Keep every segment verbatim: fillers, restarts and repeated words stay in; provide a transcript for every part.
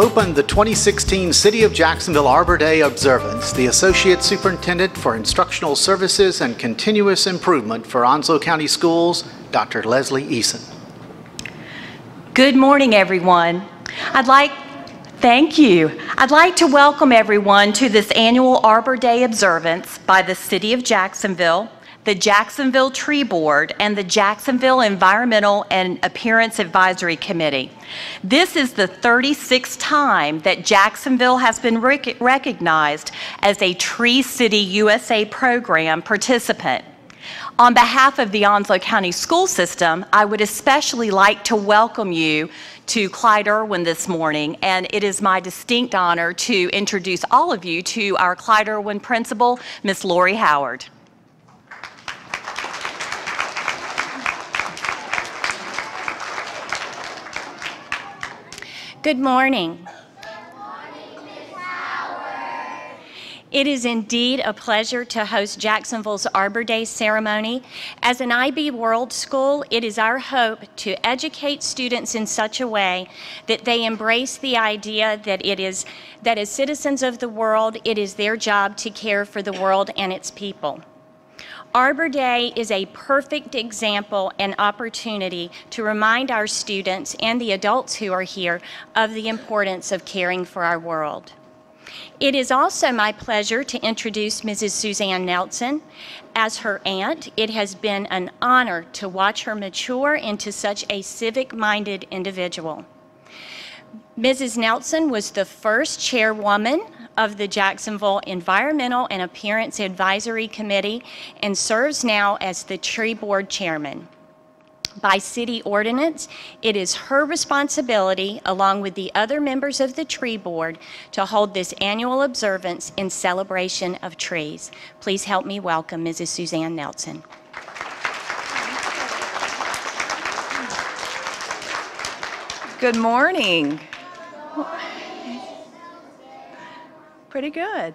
opened the twenty sixteen City of Jacksonville Arbor Day observance, the Associate Superintendent for Instructional Services and Continuous Improvement for Onslow County Schools, Doctor Leslie Eason. Good morning, everyone. I'd like Thank you. I'd like to welcome everyone to this annual Arbor Day observance by the City of Jacksonville, the Jacksonville Tree Board, and the Jacksonville Environmental and Appearance Advisory Committee. This is the thirty-sixth time that Jacksonville has been rec- recognized as a Tree City U S A program participant. On behalf of the Onslow County School System, I would especially like to welcome you to Clyde Erwin this morning, and it is my distinct honor to introduce all of you to our Clyde Erwin principal, Miz Lori Howard. Good morning. Good morning, Miz Howard. It is indeed a pleasure to host Jacksonville's Arbor Day ceremony. As an I B World School, it is our hope to educate students in such a way that they embrace the idea that it is, that as citizens of the world, it is their job to care for the world and its people. Arbor Day is a perfect example and opportunity to remind our students and the adults who are here of the importance of caring for our world. It is also my pleasure to introduce Missus Suzanne Nelson. As her aunt, it has been an honor to watch her mature into such a civic-minded individual. Missus Nelson was the first chairwoman of the Jacksonville Environmental and Appearance Advisory Committee and serves now as the Tree Board Chairman. By city ordinance, it is her responsibility, along with the other members of the Tree Board, to hold this annual observance in celebration of trees. Please help me welcome Missus Suzanne Nelson. Good morning. Pretty good.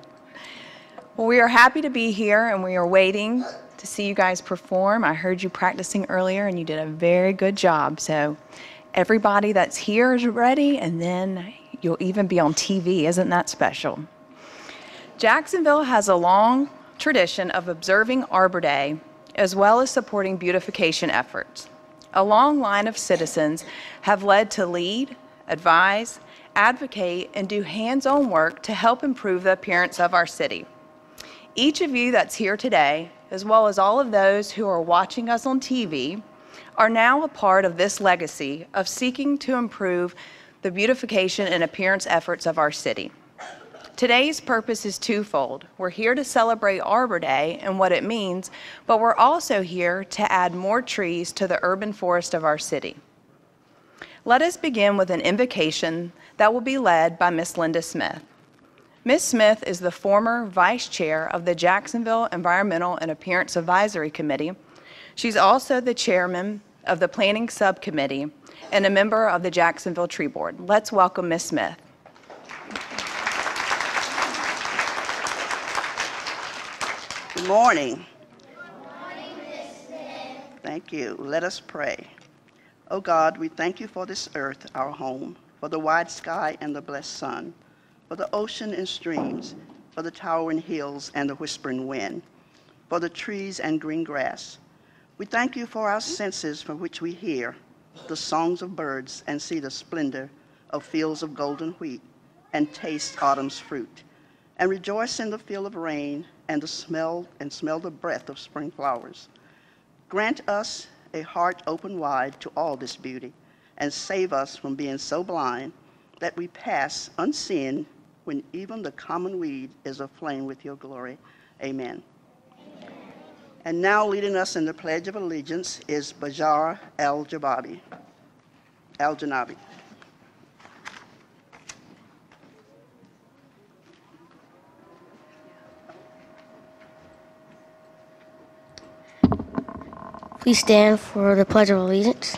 Well, we are happy to be here, and we are waiting to see you guys perform. I heard you practicing earlier, and you did a very good job. So everybody that's here is ready, and then you'll even be on T V. Isn't that special? Jacksonville has a long tradition of observing Arbor Day, as well as supporting beautification efforts. A long line of citizens have led to lead, advise, advocate, and do hands-on work to help improve the appearance of our city. Each of you that's here today, as well as all of those who are watching us on T V, are now a part of this legacy of seeking to improve the beautification and appearance efforts of our city. Today's purpose is twofold. We're here to celebrate Arbor Day and what it means, but we're also here to add more trees to the urban forest of our city. Let us begin with an invocation that will be led by Miz Linda Smith. Miz Smith is the former vice chair of the Jacksonville Environmental and Appearance Advisory Committee. She's also the chairman of the Planning Subcommittee and a member of the Jacksonville Tree Board. Let's welcome Miz Smith. Good morning. Good morning, Miz Smith. Thank you. Let us pray. Oh God, we thank you for this earth, our home, for the wide sky and the blessed sun, for the ocean and streams, for the towering hills and the whispering wind, for the trees and green grass. We thank you for our senses from which we hear the songs of birds and see the splendor of fields of golden wheat and taste autumn's fruit, and rejoice in the feel of rain and the smell and smell the breath of spring flowers. Grant us a heart open wide to all this beauty, and save us from being so blind that we pass unseen when even the common weed is aflame with your glory. Amen. Amen. And now leading us in the Pledge of Allegiance is Bajara Al-Jababi Al-Janabi. Please stand for the Pledge of Allegiance.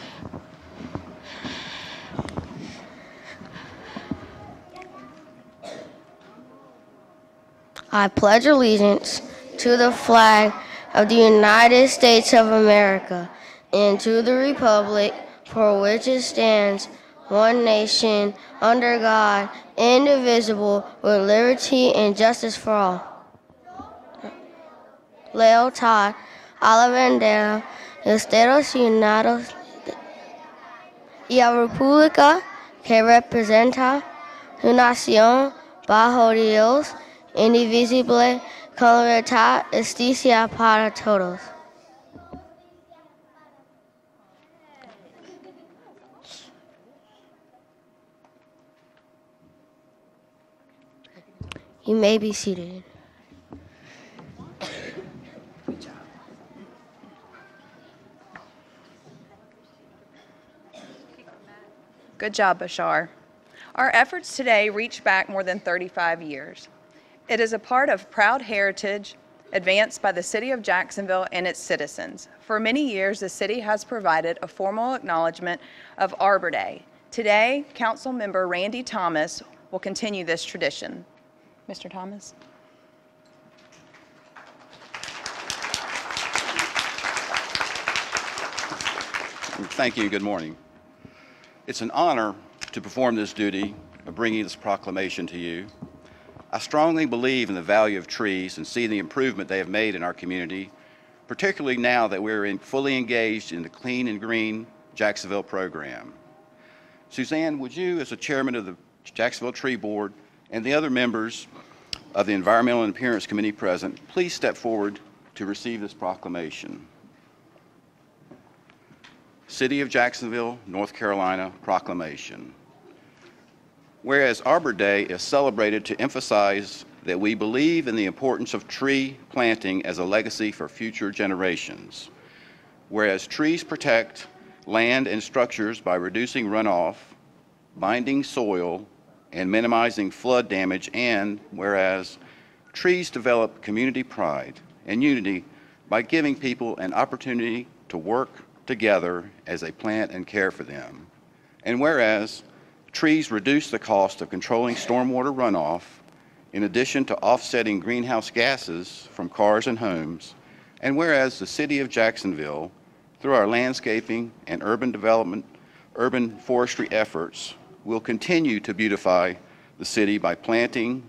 I pledge allegiance to the flag of the United States of America and to the republic for which it stands, one nation, under God, indivisible, with liberty and justice for all. Lealtad a la bandera de Estados Unidos y a República que representa su nación bajo Dios, indivisible, con libertad y justicia para todos. You may be seated. Good job. Good job, Bashar. Our efforts today reach back more than thirty-five years. It is a part of proud heritage advanced by the City of Jacksonville and its citizens. For many years, the city has provided a formal acknowledgement of Arbor Day. Today, Council Member Randy Thomas will continue this tradition. Mister Thomas. Thank you. Good morning. It's an honor to perform this duty of bringing this proclamation to you. I strongly believe in the value of trees and see the improvement they have made in our community, particularly now that we're in fully engaged in the Clean and Green Jacksonville program. Suzanne, would you, as the chairman of the Jacksonville Tree Board, and the other members of the Environmental and Appearance Committee present, please step forward to receive this proclamation. City of Jacksonville, North Carolina Proclamation. Whereas Arbor Day is celebrated to emphasize that we believe in the importance of tree planting as a legacy for future generations. Whereas trees protect land and structures by reducing runoff, binding soil, and minimizing flood damage, and whereas trees develop community pride and unity by giving people an opportunity to work together as they plant and care for them, and whereas trees reduce the cost of controlling stormwater runoff in addition to offsetting greenhouse gases from cars and homes, and whereas the City of Jacksonville, through our landscaping and urban development, urban forestry efforts, will continue to beautify the city by planting,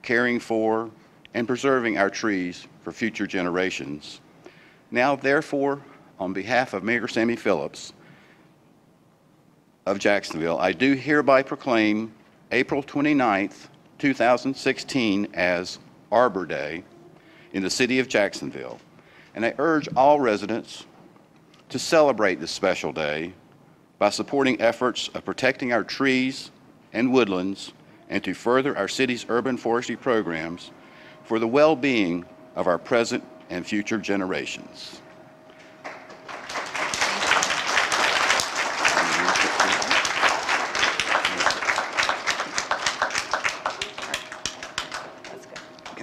caring for, and preserving our trees for future generations. Now, therefore, on behalf of Mayor Sammy Phillips of Jacksonville, I do hereby proclaim April twenty-ninth, two thousand sixteen as Arbor Day in the City of Jacksonville, and I urge all residents to celebrate this special day by supporting efforts of protecting our trees and woodlands and to further our city's urban forestry programs for the well-being of our present and future generations.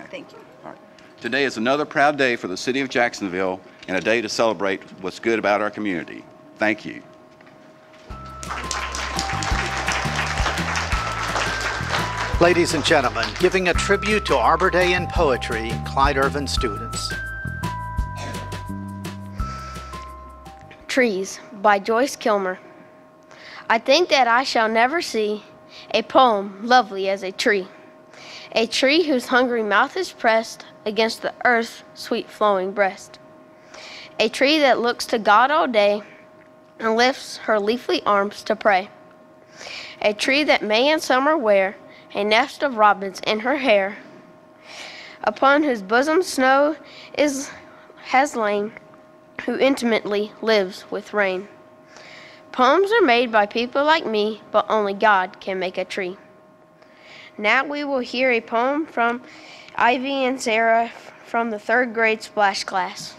Thank you. All right. Today is another proud day for the City of Jacksonville and a day to celebrate what's good about our community. Thank you. Ladies and gentlemen, giving a tribute to Arbor Day in poetry, Clyde Erwin students. Trees by Joyce Kilmer. I think that I shall never see a poem lovely as a tree, a tree whose hungry mouth is pressed against the earth's sweet flowing breast, a tree that looks to God all day and lifts her leafy arms to pray, a tree that may in summer wear a nest of robins in her hair, upon whose bosom snow is, has lain, who intimately lives with rain. Poems are made by people like me, but only God can make a tree. Now we will hear a poem from Ivy and Sarah from the third grade splash class.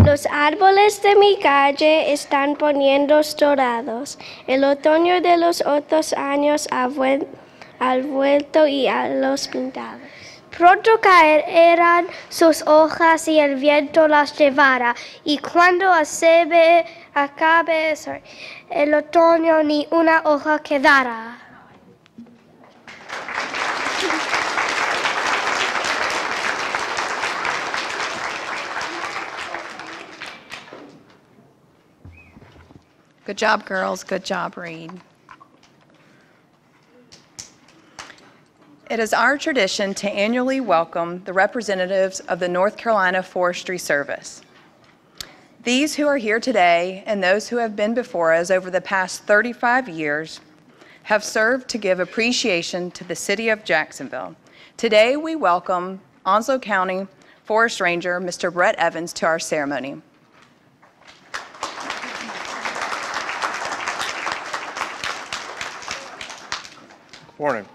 Los árboles de mi calle están poniendo dorados. El otoño de los otros años ha, vuel ha vuelto y a los pintados. Pronto caerán sus hojas y el viento las llevará. Y cuando se acabe sorry, el otoño, ni una hoja quedará. Good job, girls. Good job, Reed. It is our tradition to annually welcome the representatives of the North Carolina Forestry Service. These who are here today and those who have been before us over the past thirty-five years have served to give appreciation to the City of Jacksonville. Today we welcome Onslow County Forest Ranger Mister Brett Evans to our ceremony. Good morning.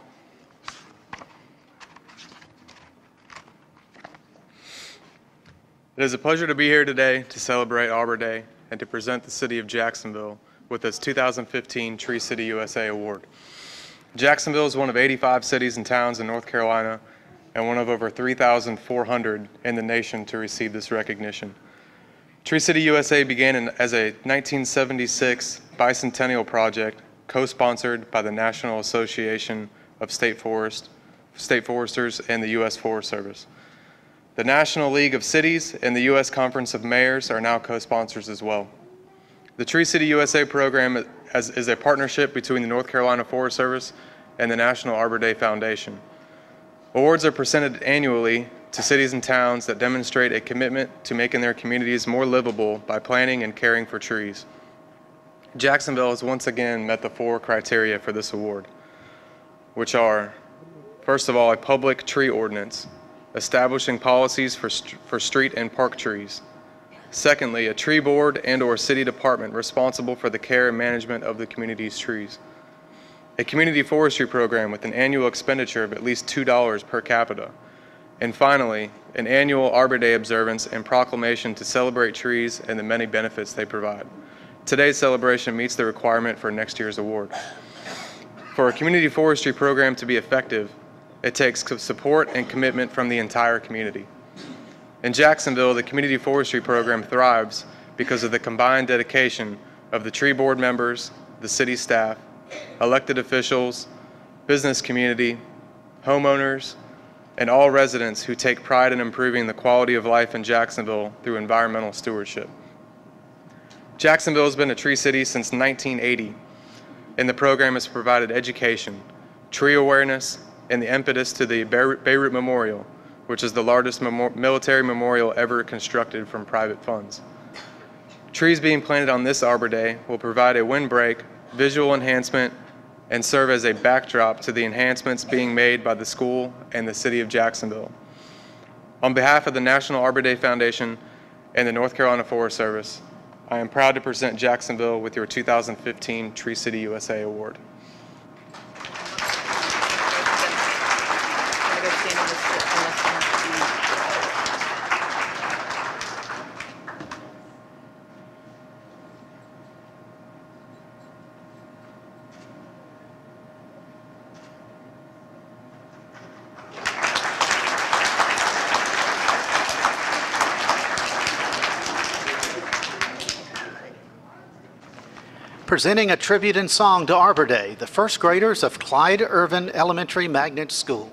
It is a pleasure to be here today to celebrate Arbor Day and to present the City of Jacksonville with its two thousand fifteen Tree City U S A Award. Jacksonville is one of eighty-five cities and towns in North Carolina and one of over three thousand four hundred in the nation to receive this recognition. Tree City U S A began in, as a nineteen seventy-six bicentennial project co-sponsored by the National Association of State Forest, State Foresters and the U S Forest Service. The National League of Cities and the U S Conference of Mayors are now co-sponsors as well. The Tree City U S A program is a partnership between the North Carolina Forest Service and the National Arbor Day Foundation. Awards are presented annually to cities and towns that demonstrate a commitment to making their communities more livable by planting and caring for trees. Jacksonville has once again met the four criteria for this award, which are, first of all, a public tree ordinance, establishing policies for, st for street and park trees. Secondly, a tree board and or city department responsible for the care and management of the community's trees. A community forestry program with an annual expenditure of at least two dollars per capita. And finally, an annual Arbor Day observance and proclamation to celebrate trees and the many benefits they provide. Today's celebration meets the requirement for next year's award. For a community forestry program to be effective, it takes support and commitment from the entire community. In Jacksonville, the community forestry program thrives because of the combined dedication of the tree board members, the city staff, elected officials, business community, homeowners, and all residents who take pride in improving the quality of life in Jacksonville through environmental stewardship. Jacksonville has been a tree city since nineteen eighty, and the program has provided education, tree awareness, and the impetus to the Beirut Memorial, which is the largest military memorial ever constructed from private funds. Trees being planted on this Arbor Day will provide a windbreak, visual enhancement, and serve as a backdrop to the enhancements being made by the school and the City of Jacksonville. On behalf of the National Arbor Day Foundation and the North Carolina Forest Service, I am proud to present Jacksonville with your two thousand fifteen Tree City U S A Award. Presenting a tribute and song to Arbor Day, the first graders of Clyde Erwin Elementary Magnet School.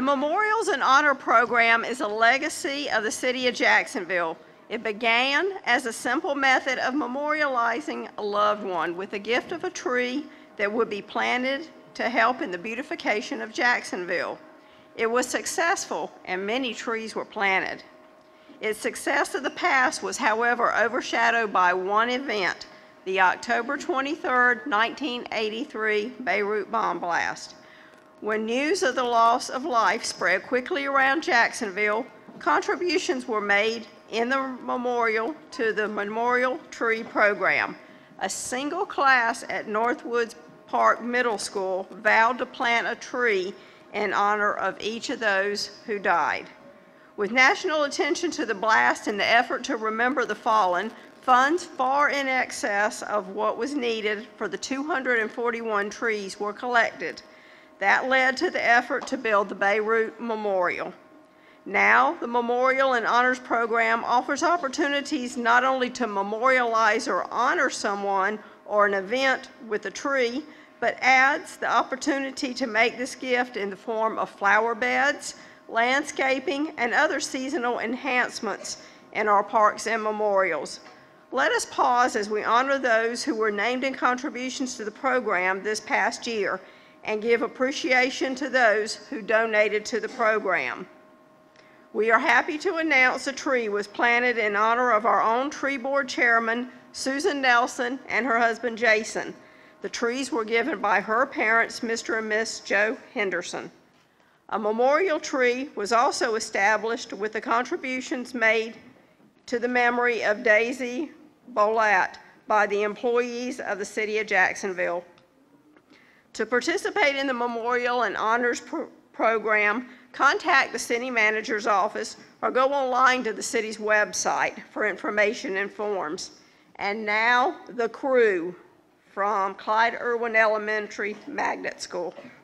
The Memorials and Honor Program is a legacy of the City of Jacksonville. It began as a simple method of memorializing a loved one with the gift of a tree that would be planted to help in the beautification of Jacksonville. It was successful, and many trees were planted. Its success of the past was, however, overshadowed by one event, the October twenty-third, nineteen eighty-three Beirut bomb blast. When news of the loss of life spread quickly around Jacksonville, contributions were made in the memorial to the Memorial Tree Program. A single class at Northwoods Park Middle School vowed to plant a tree in honor of each of those who died. With national attention to the blast and the effort to remember the fallen, funds far in excess of what was needed for the two hundred forty-one trees were collected. That led to the effort to build the Beirut Memorial. Now, the Memorial and Honors Program offers opportunities not only to memorialize or honor someone or an event with a tree, but adds the opportunity to make this gift in the form of flower beds, landscaping, and other seasonal enhancements in our parks and memorials. Let us pause as we honor those who were named in contributions to the program this past year, and give appreciation to those who donated to the program. We are happy to announce a tree was planted in honor of our own tree board chairman, Suzanne Nelson, and her husband, Jason. The trees were given by her parents, Mister and Miss Joe Henderson. A memorial tree was also established with the contributions made to the memory of Daisy Bolat by the employees of the City of Jacksonville. To participate in the Memorial and Honors pro Program, contact the City Manager's Office or go online to the City's website for information and forms. And now, the crew from Clyde Erwin Elementary Magnet School. Come on.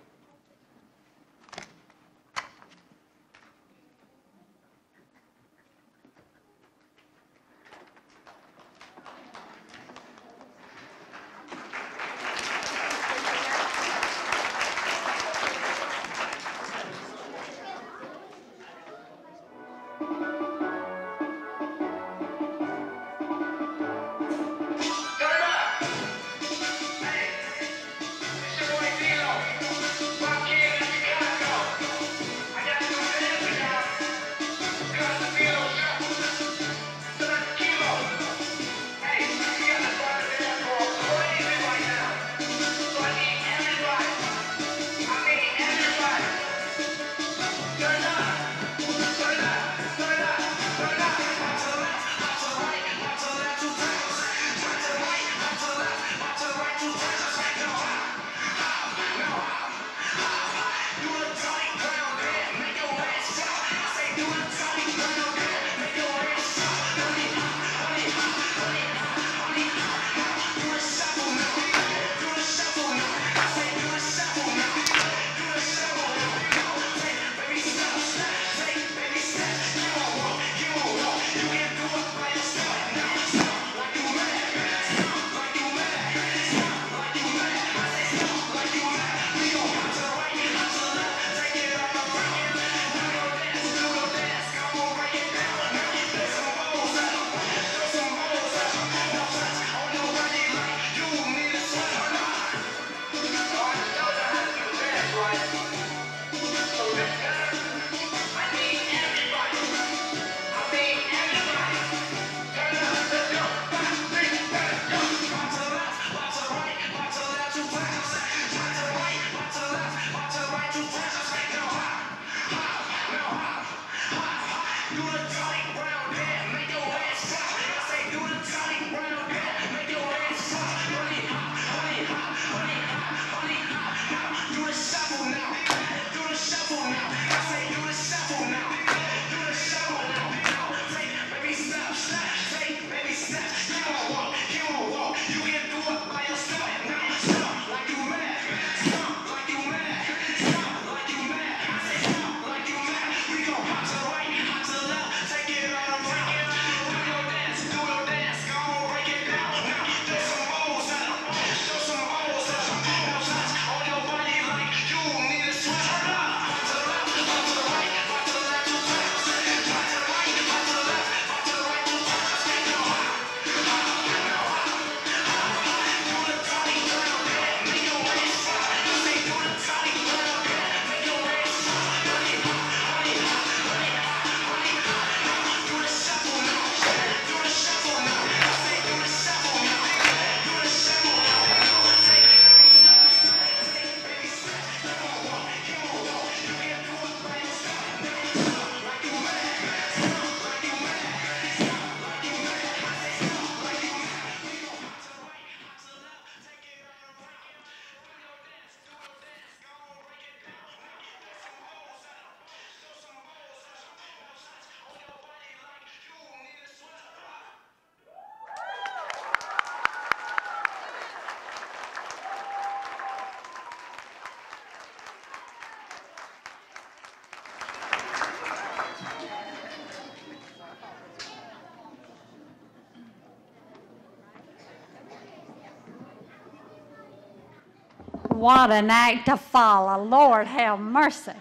What an act to follow. Lord have mercy.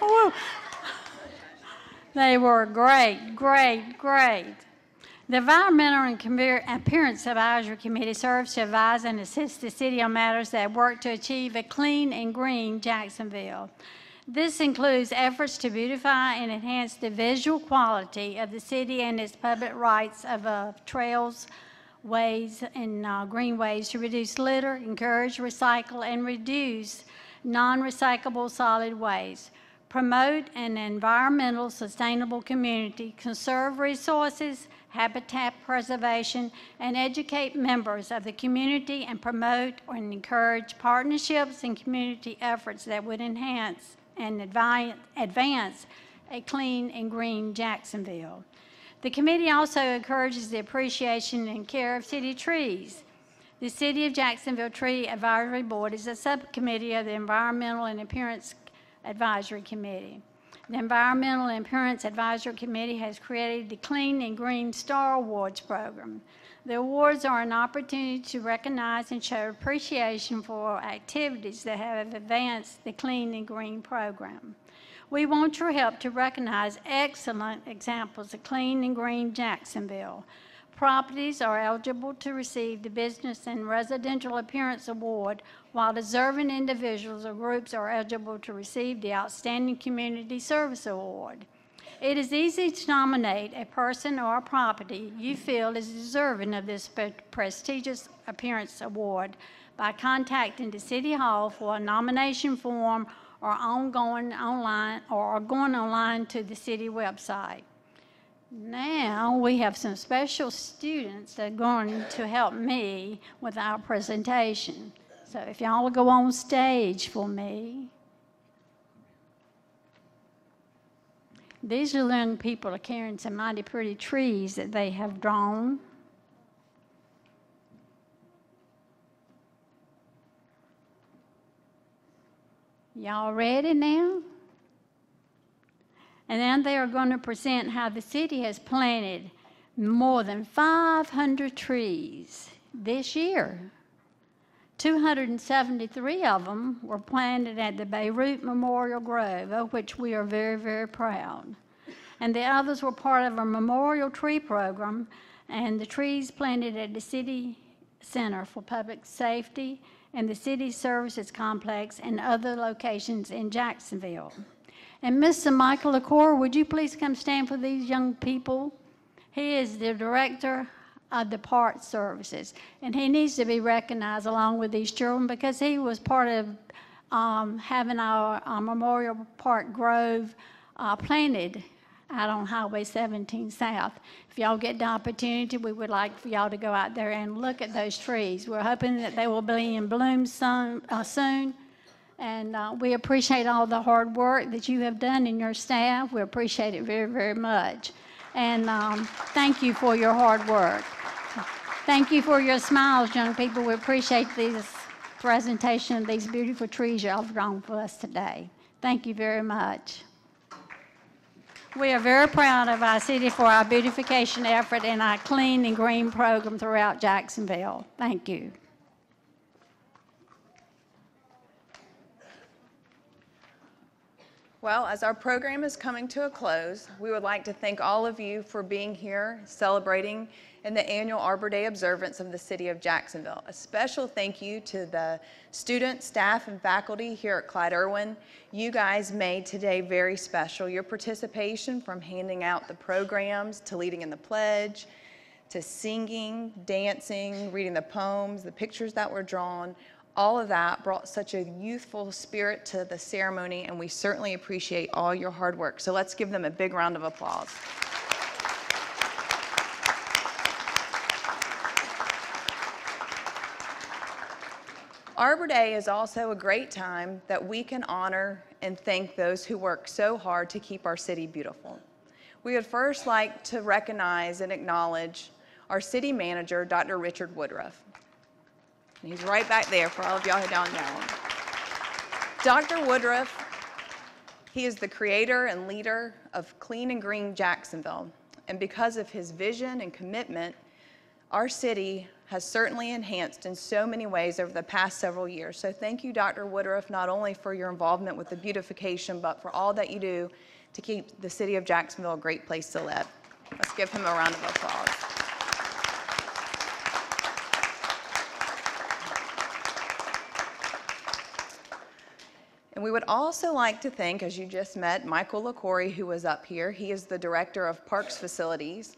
Woo. They were great, great, great. The Environmental and Appearance Advisory Committee serves to advise and assist the city on matters that work to achieve a clean and green Jacksonville. This includes efforts to beautify and enhance the visual quality of the city and its public rights of uh, trails, ways, and uh, greenways to reduce litter, encourage recycle, and reduce non-recyclable solid waste. Promote an environmental sustainable community, conserve resources, habitat preservation, and educate members of the community and promote and encourage partnerships and community efforts that would enhance and advance a clean and green Jacksonville. The committee also encourages the appreciation and care of city trees. The City of Jacksonville Tree Advisory Board is a subcommittee of the Environmental and Appearance Advisory Committee. The Environmental and Appearance Advisory Committee has created the Clean and Green Star Awards program. The awards are an opportunity to recognize and show appreciation for activities that have advanced the Clean and Green program. We want your help to recognize excellent examples of Clean and Green Jacksonville. Properties are eligible to receive the Business and Residential Appearance Award, while deserving individuals or groups are eligible to receive the Outstanding Community Service Award. It is easy to nominate a person or a property you feel is deserving of this prestigious appearance award by contacting the City Hall for a nomination form or ongoing online or going online to the city website. Now we have some special students that are going to help me with our presentation. So if y'all will go on stage for me. These young people are carrying some mighty pretty trees that they have drawn. Y'all ready now? And then they are going to present how the city has planted more than five hundred trees this year. two hundred seventy-three of them were planted at the Beirut Memorial Grove, of which we are very, very proud. And the others were part of a memorial tree program, and the trees planted at the City Center for Public Safety and the City Services Complex and other locations in Jacksonville. And Mister Michael LaCour, would you please come stand for these young people? He is the director of the Park Services, and he needs to be recognized along with these children because he was part of um, having our, our Memorial Park Grove uh, planted out on Highway seventeen South. If y'all get the opportunity, we would like for y'all to go out there and look at those trees. We're hoping that they will be in bloom soon, uh, soon. And uh, we appreciate all the hard work that you have done and your staff. We appreciate it very, very much. And um, thank you for your hard work. Thank you for your smiles, young people. We appreciate this presentation of these beautiful trees y'all have drawn for us today. Thank you very much. We are very proud of our city for our beautification effort and our Clean and Green program throughout Jacksonville. Thank you. Well, as our program is coming to a close, we would like to thank all of you for being here celebrating in the annual Arbor Day observance of the City of Jacksonville. A special thank you to the students, staff, and faculty here at Clyde Erwin. You guys made today very special. Your participation, from handing out the programs to leading in the pledge, to singing, dancing, reading the poems, the pictures that were drawn, all of that brought such a youthful spirit to the ceremony, and we certainly appreciate all your hard work. So let's give them a big round of applause. Arbor Day is also a great time that we can honor and thank those who work so hard to keep our city beautiful. We would first like to recognize and acknowledge our city manager, Doctor Richard Woodruff. And he's right back there for all of y'all who don't know him. Doctor Woodruff, he is the creator and leader of Clean and Green Jacksonville. And because of his vision and commitment, Our city has certainly enhanced in so many ways over the past several years. So thank you, Doctor Woodruff, not only for your involvement with the beautification, but for all that you do to keep the city of Jacksonville a great place to live. Let's give him a round of applause. And we would also like to thank, as you just met, Michael LaCour, who was up here. He is the Director of Parks Facilities,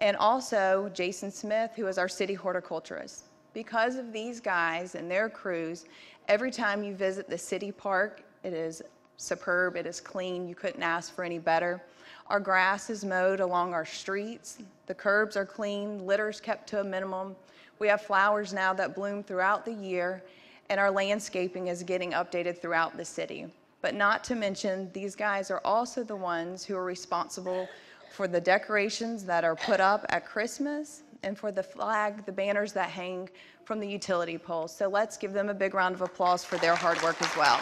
and also Jason Smith, who is our city horticulturist. Because of these guys and their crews, every time you visit the city park, it is superb, it is clean, you couldn't ask for any better. Our grass is mowed along our streets, the curbs are clean, litter's kept to a minimum. We have flowers now that bloom throughout the year, and our landscaping is getting updated throughout the city. But not to mention, these guys are also the ones who are responsible for the decorations that are put up at Christmas and for the flag, the banners that hang from the utility poles. So let's give them a big round of applause for their hard work as well.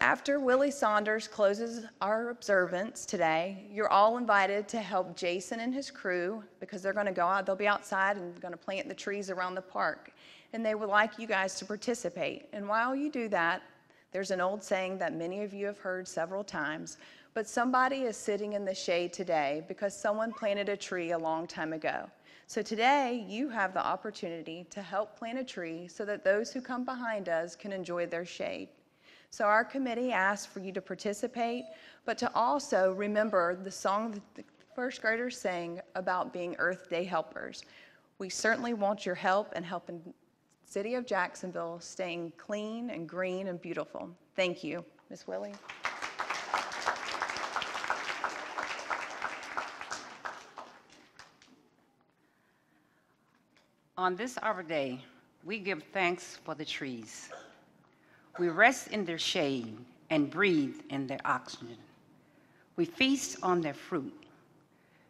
After Willie Saunders closes our observance today, you're all invited to help Jason and his crew, because they're going to go out, they'll be outside and going to plant the trees around the park. And they would like you guys to participate. And while you do that, there's an old saying that many of you have heard several times, but somebody is sitting in the shade today because someone planted a tree a long time ago. So today, you have the opportunity to help plant a tree so that those who come behind us can enjoy their shade. So our committee asks for you to participate, but to also remember the song that the first graders sang about being Earth Day helpers. We certainly want your help in helping the city of Jacksonville staying clean and green and beautiful. Thank you, Miz Willie. On this Arbor Day, we give thanks for the trees. We rest in their shade and breathe in their oxygen. We feast on their fruit.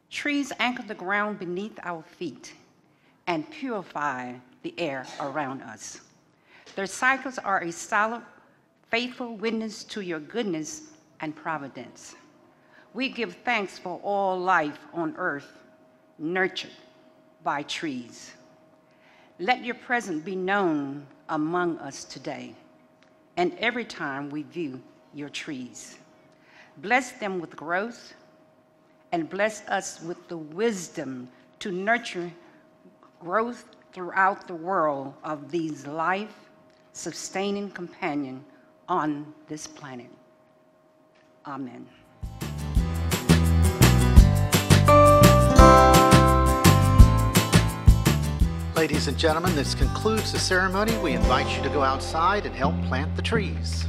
Trees anchor the ground beneath our feet and purify the air around us. Their cycles are a solid, faithful witness to your goodness and providence. We give thanks for all life on earth nurtured by trees. Let your presence be known among us today, and every time we view your trees. Bless them with growth, and bless us with the wisdom to nurture growth throughout the world of these life-sustaining companion on this planet. Amen. Ladies and gentlemen, this concludes the ceremony. We invite you to go outside and help plant the trees.